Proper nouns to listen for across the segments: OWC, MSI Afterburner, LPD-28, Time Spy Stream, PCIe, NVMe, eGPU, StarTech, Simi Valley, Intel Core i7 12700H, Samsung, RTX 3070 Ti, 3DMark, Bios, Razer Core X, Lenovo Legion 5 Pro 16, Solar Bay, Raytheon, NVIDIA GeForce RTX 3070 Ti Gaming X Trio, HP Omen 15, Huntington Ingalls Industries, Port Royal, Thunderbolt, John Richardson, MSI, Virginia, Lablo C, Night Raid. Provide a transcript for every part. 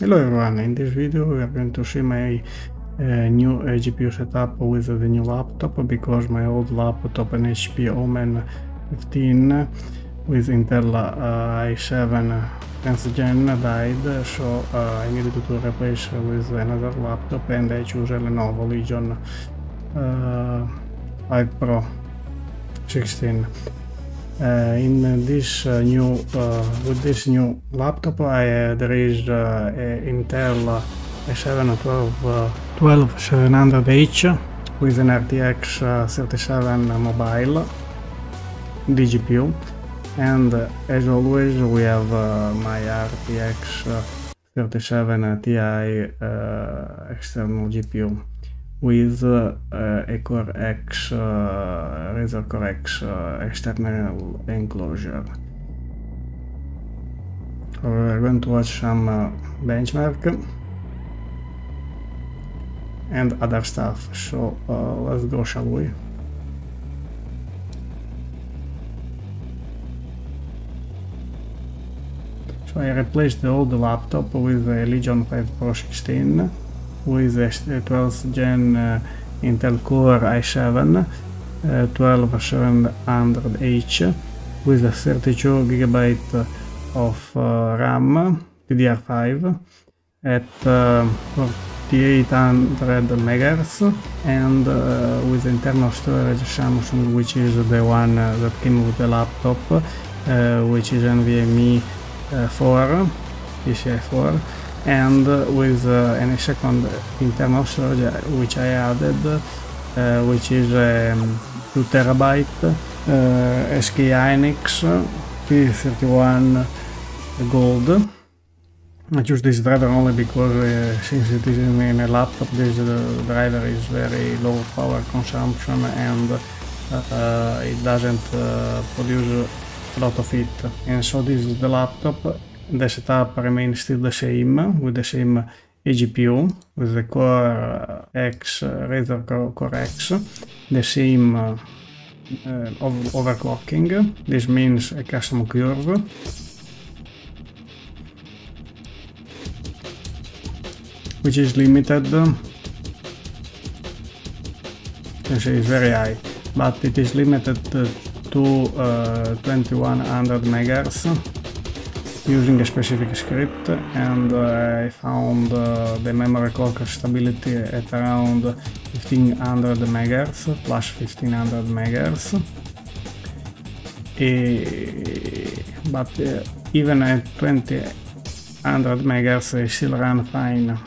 Hello everyone, in this video we are going to see my new GPU setup with the new laptop, because my old laptop, an HP Omen 15 with Intel i7 10th gen, died, so I needed to replace with another laptop, and I chose a Lenovo Legion 5 Pro 16. With this new laptop, there is Intel i7 12700H with an RTX 3070 mobile GPU, and as always we have my RTX 3070 Ti external GPU with a Core X, Razer Core X external enclosure. We're going to watch some benchmark and other stuff, so let's go, shall we? So I replaced the old laptop with a Legion 5 Pro 16 with a 12th gen Intel Core i7 12700H with a 32GB of RAM, DDR5 at 4800 MHz, and with internal storage Samsung, which is the one that came with the laptop, which is NVMe 4, PCIe 4, and with a second internal storage which I added, which is 2TB SK Hynix P31 Gold. I choose this driver only because since it is in a laptop, this driver is very low power consumption, and it doesn't produce a lot of heat. And so this is the laptop. The setup remains still the same, with the same eGPU, with the Core X, Razer Core X, the same overclocking. This means a custom curve. Which is limited. This is very high, but it is limited to 2100 MHz. Using a specific script, and I found the memory clock stability at around 1500 MHz, plus 1500 MHz. But even at 2100 MHz I still run fine,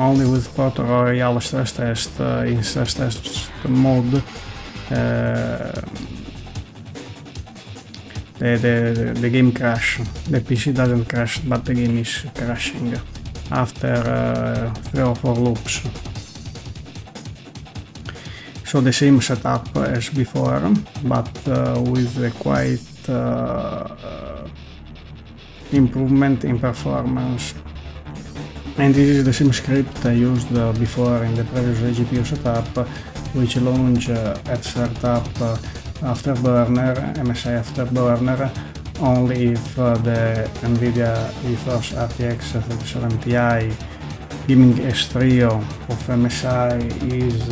only with Port Royal stress test in stress test mode. The game crashed. The PC doesn't crash, but the game is crashing after 3 or 4 loops. So the same setup as before, but with a quite improvement in performance. And this is the same script I used before in the previous GPU setup, which launched at startup Afterburner, MSI Afterburner, only if the NVIDIA GeForce RTX 3070 Ti Gaming X Trio of MSI is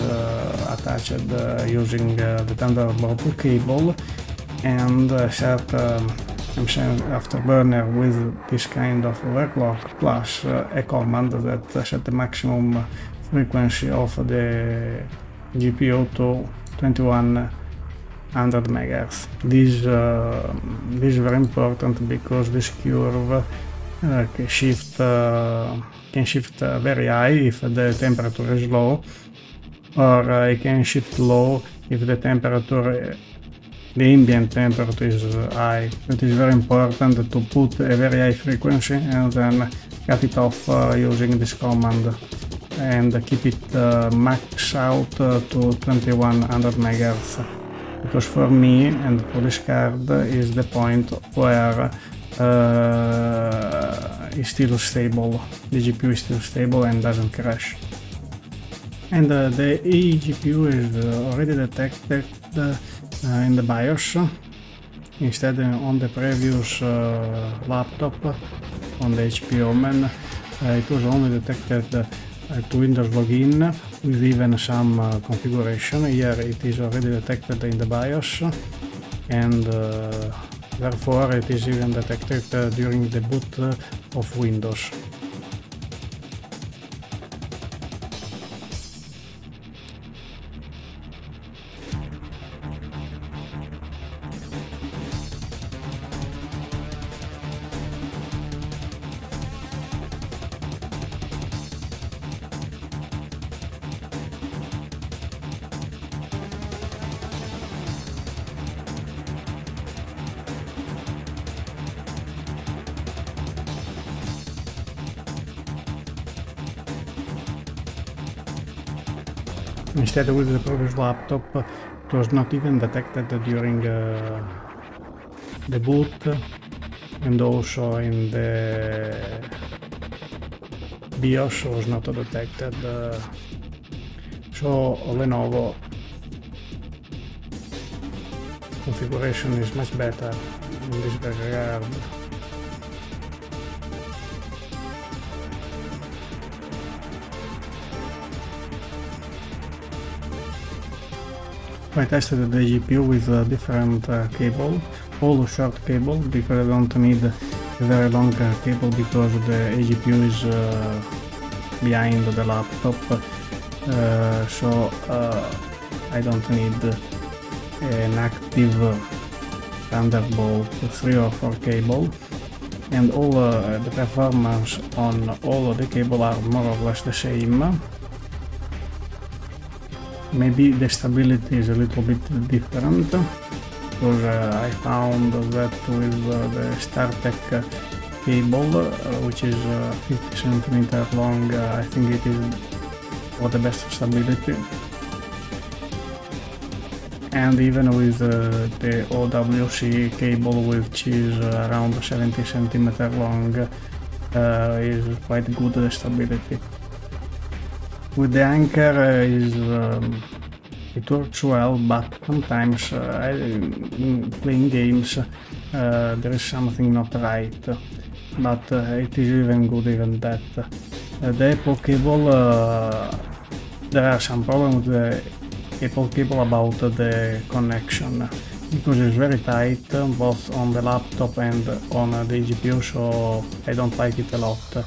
attached using the Thunderbolt cable, and set MSI Afterburner with this kind of overclock, plus a command that set the maximum frequency of the GPU to 2100 MHz. This is very important because this curve can shift very high if the temperature is low, or it can shift low if the temperature, the ambient temperature, is high. It is very important to put a very high frequency and then cut it off using this command, and keep it max out to 2100 MHz. Because for me and for this card is the point where it's still stable, the GPU is still stable and doesn't crash. And the eGPU is already detected in the BIOS. Instead, on the previous laptop, on the HP Omen, It was only detected at Windows login with even some configuration. Here it is already detected in the BIOS, and therefore it is even detected during the boot of Windows. Instead, with the previous laptop, it was not even detected during the boot, and also in the BIOS was not detected. So Lenovo configuration is much better in this regard. I tested the GPU with a different cable, all short cable, because I don't need a very long cable because the eGPU is behind the laptop, so I don't need an active Thunderbolt 3 or 4 cable, and all the performance on all the cables are more or less the same. Maybe the stability is a little bit different, because I found that with the StarTech cable, which is 50 centimeters long, I think it is for the best stability. And even with the OWC cable, which is around 70 centimeters long, is quite good the stability. With the Anker, it works well, but sometimes playing games there is something not right, but it is even good even that. The Apple cable, there are some problems with the Apple cable about the connection, because it's very tight both on the laptop and on the GPU, so I don't like it a lot.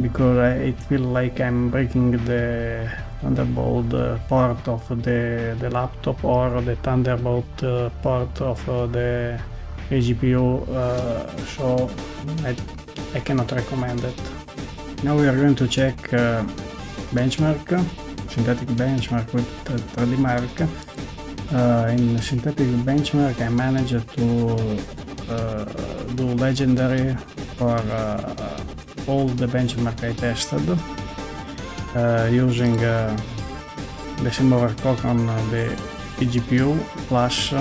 Because it feels like I'm breaking the Thunderbolt port of the laptop, or the Thunderbolt port of the eGPU, so I cannot recommend it. Now we are going to check benchmark, synthetic benchmark with 3DMark. In synthetic benchmark I managed to do legendary for all the benchmark I tested, using the same overclock on the eGPU, plus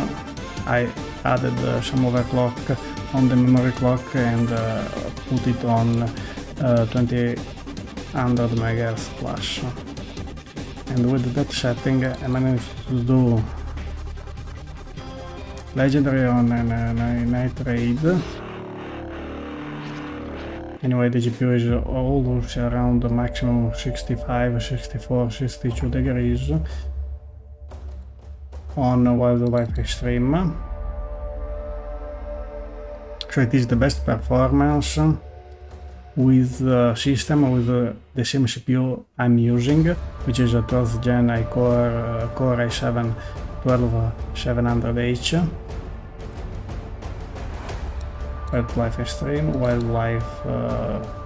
I added some overclock on the memory clock and put it on 2800 MHz plus. And with that setting I managed to do legendary on a Night Raid. Anyway, the GPU is always around the maximum 65, 64, 62 degrees on Wildlife Extreme. So it is the best performance with the system, with the same CPU I'm using, which is a 12th gen Core i7 12700H. Wildlife Extreme, Wildlife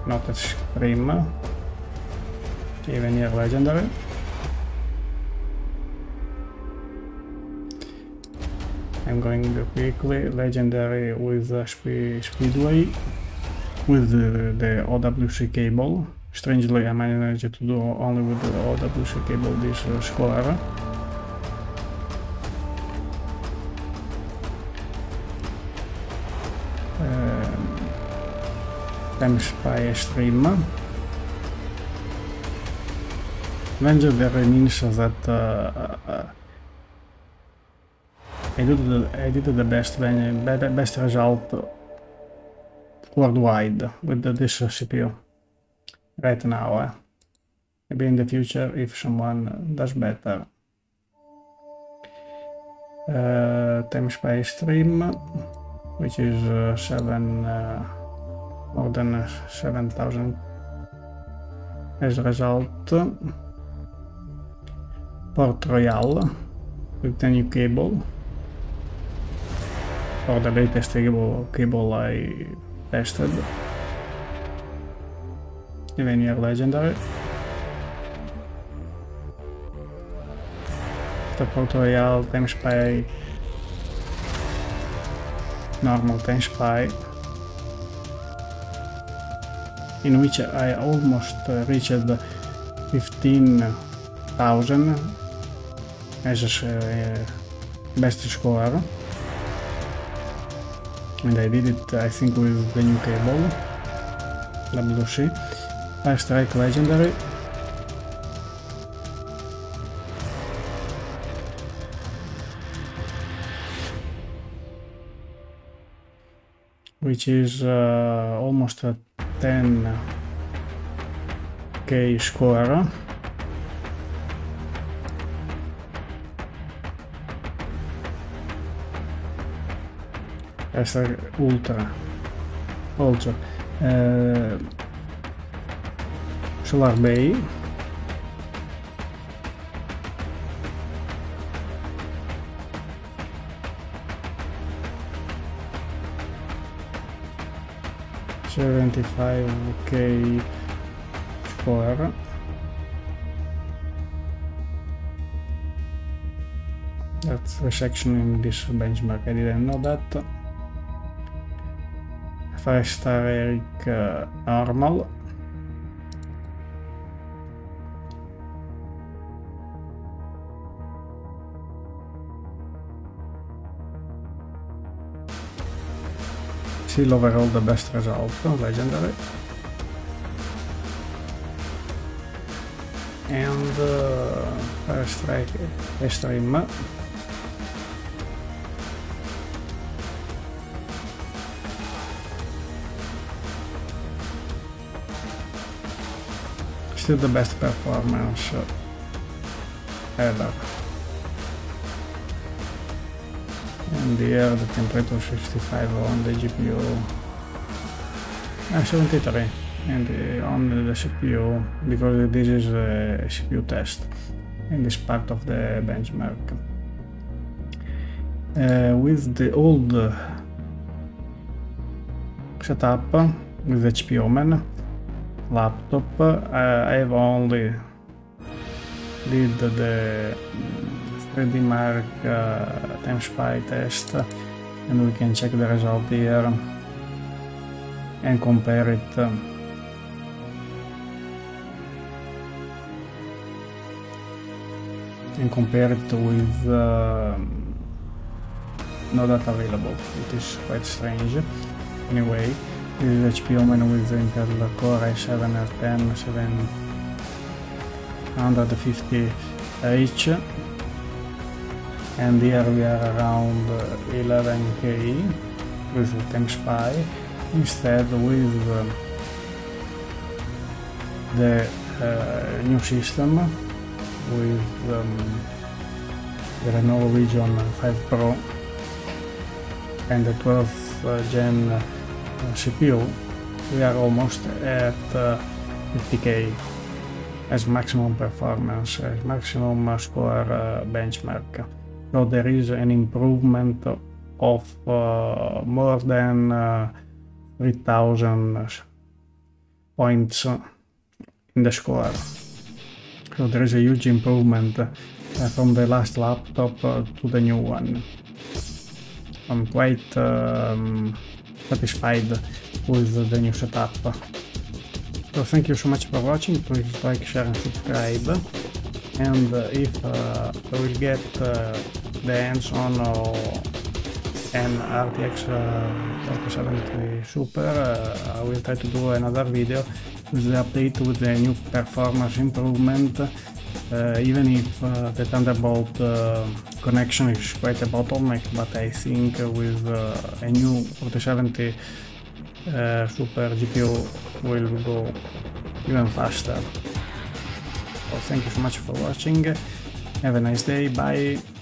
not Extreme, even here legendary. I'm going quickly, legendary with Speedway, with the OWC cable. Strangely I managed to do only with the OWC cable this score. Time Spy Stream. Legendary means that I did the best result worldwide with this CPU. right now. Maybe in the future, if someone does better. Time Spy Stream, which is more than 7,000 as a result. Port Royal with the new cable, or the latest cable I tested. Even your legendary. The Port Royal, Time Spy, normal Time Spy, in which I almost reached 15,000 as best score, and I did it, I think, with the new cable, Lablo C, Fire Strike Legendary. Which is almost a 10k score. As an ultra, also Solar Bay. $75k score. That's a section in this benchmark, I didn't know that. 5-star Eric normal. Still overall the best result, legendary. And Fire Strike Extreme. Still the best performance ever. And here the temperature 65 on the GPU, 73, and on the CPU, because this is a CPU test in this part of the benchmark. With the old setup, with HP Omen laptop, I've only did the 3DMark Time Spy test, and we can check the result here and compare it with no data available. It is quite strange. Anyway, this is HP Omen with Intel Core i7 12700H. And here we are around 11k with the Time Spy. Instead, with the new system, with the Lenovo Legion 5 Pro and the 12th gen CPU, we are almost at 50k as maximum performance, as maximum score benchmark. So there is an improvement of more than 3,000 points in the score. So there is a huge improvement from the last laptop to the new one. I'm quite satisfied with the new setup. So thank you so much for watching. Please like, share and subscribe. And if I will get the hands on an RTX 3070 Super, I will try to do another video with the update, with the new performance improvement, even if the Thunderbolt connection is quite a bottleneck, but I think with a new 3070 Super GPU will go even faster. So thank you so much for watching, have a nice day, bye.